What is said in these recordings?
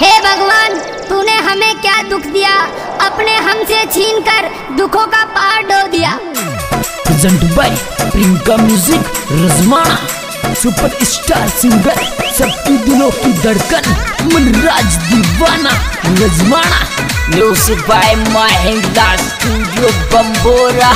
हे भगवान, तूने हमें क्या दुख दिया, अपने हमसे छीनकर दुखों का पार डो दिया। प्रेजेंटेड बाय प्रियंका म्यूजिक रजमाना सुपर स्टार सिंगर सबकी दिलों की धड़कन मनराज दीवाना रजमाना music by my Hinglaj studio Bambora.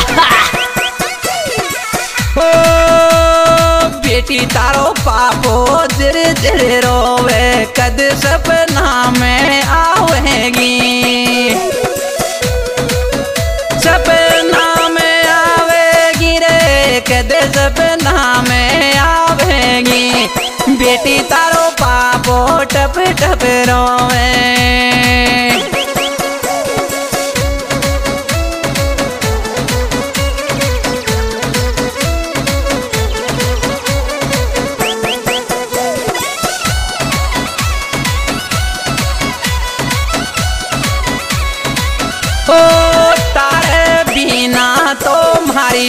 बेटी तारो पापो धीरे धीरे रोवे कद सपना में आवेगी, सपना में आवेगी रे कद सपना में आवेगी। बेटी तारो पापो टप टप रोवे।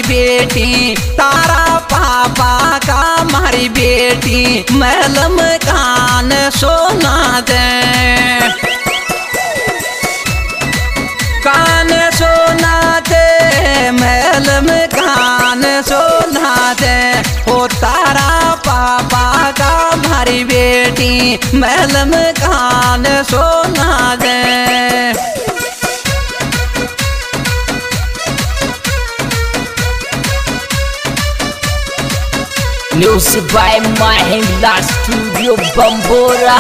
बेटी तारा पापा का मारी बेटी महलम कान सोना दे, कान सोना दे महलम कान सोना दे। ओ तारा पापा का मारी बेटी महलम कान सोना दे। Music by my Hinglaj studio Bambora.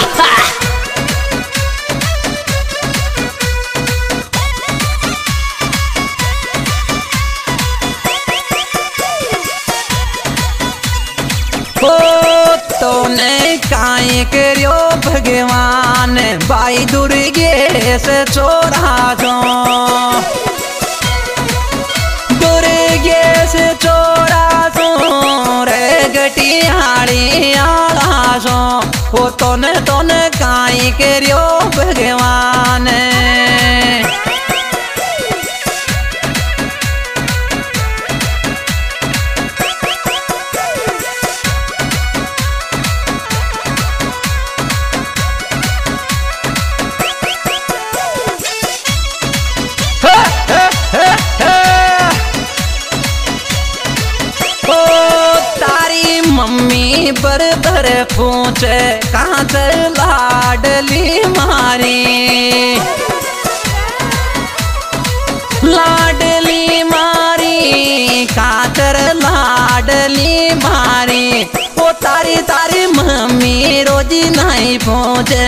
ओ तूने काहे करियो भगवान भाई दुर्गेश चोरा जो, दुर्गेश चोरा हो तोने तोने काई करियो भगवान। मम्मी बर बर पूछे कहाँ चल लाडली मारी, लाडली मारी कहाँ चल लाडली मारी। ओ तारी तारी मम्मी रोजी नहीं पूछे,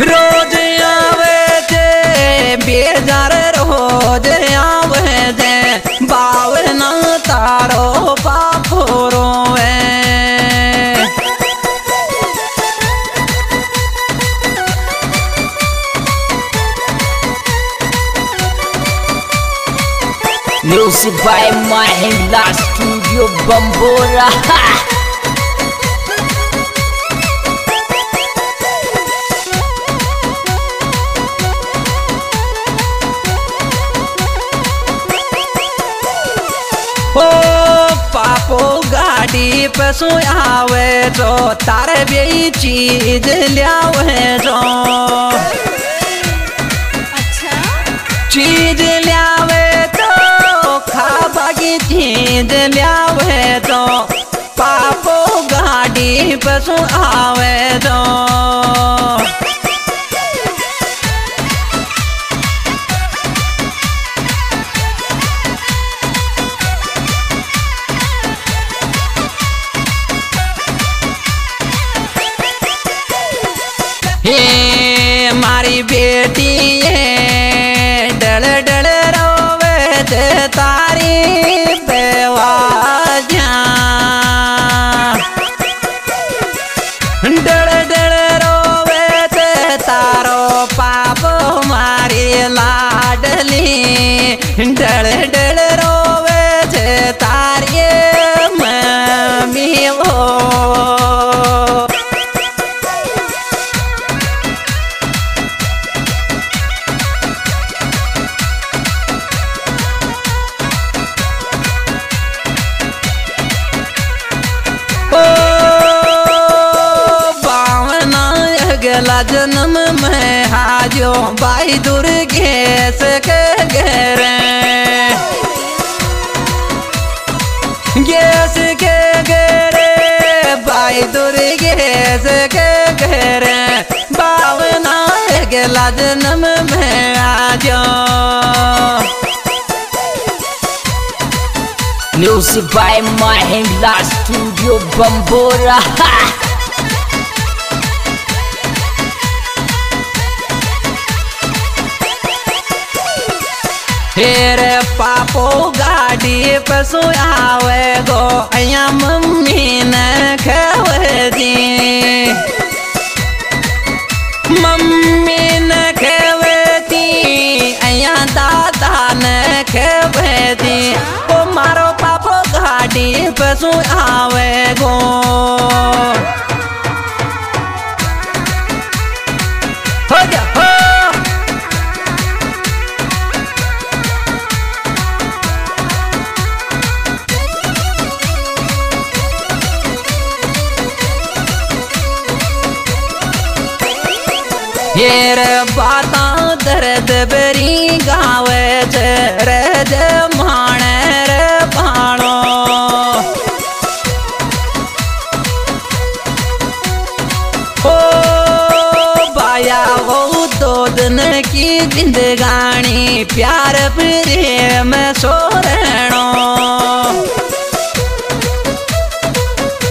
रोज आवे दे बेजार रोज आवे दे बावना तारो बापो रोवे। Music by my Hinglaj studio Bambora. ओ पापो गाड़ी पसु आवे जो तारे भी चीज लियावे जो, अच्छा चीज लियावे तो खाबा की चीज लियावे जो। पापो गाड़ी पसु आवे जो मारी बेटी है डल डल रोवे तारी बेवाजा। बावना अगला जन्म में हाजो भाई दुर्गेश के घर गैस के घर भाई दुर्गेश के घर बावना अगला जन्म में हाजो music by my Hinglaj studio Bambora. हेरे पापो गाड़ी पे सोयावे गो अया मम्मी ने खेवे दी मम्मी ने खेवे दी अया दादा ने खेवे दी ओ मारो गाड़ी पे सु आवे गो हो जा हो हेरे बाता दर्द बेरी गावे रे जे माने रे भाणो की जिंदगानी प्यार प्रेम सोरणो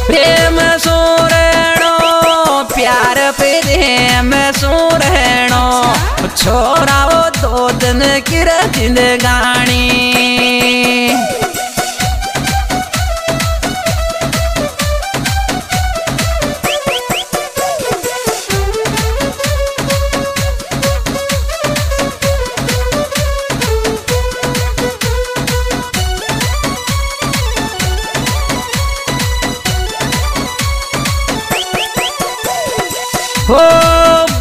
प्रेम सोरणो प्यार प्रेम सोरणो छोरा वो दो दिन की जिंदगानी हो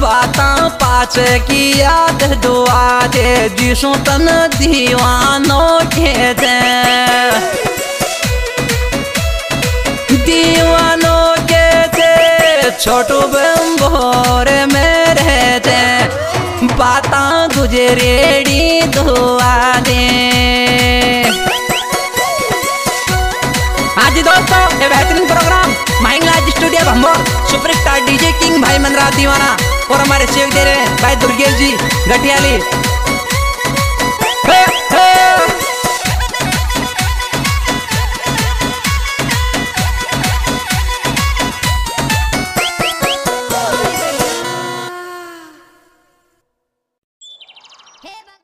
बाता पाच की याद दुआ दे जिसो तन दीवानो के थे छोटू बंबोर में रहते बाता गुजरेड़ी दुआ दे। आज दोस्तों ये बेहतरीन program Hinglaj studio Bambora superstar DJ king भाई मनराज दीवाना और हमारे सेवक दे रहे हैं भाई दुर्गेश जी घटियाली।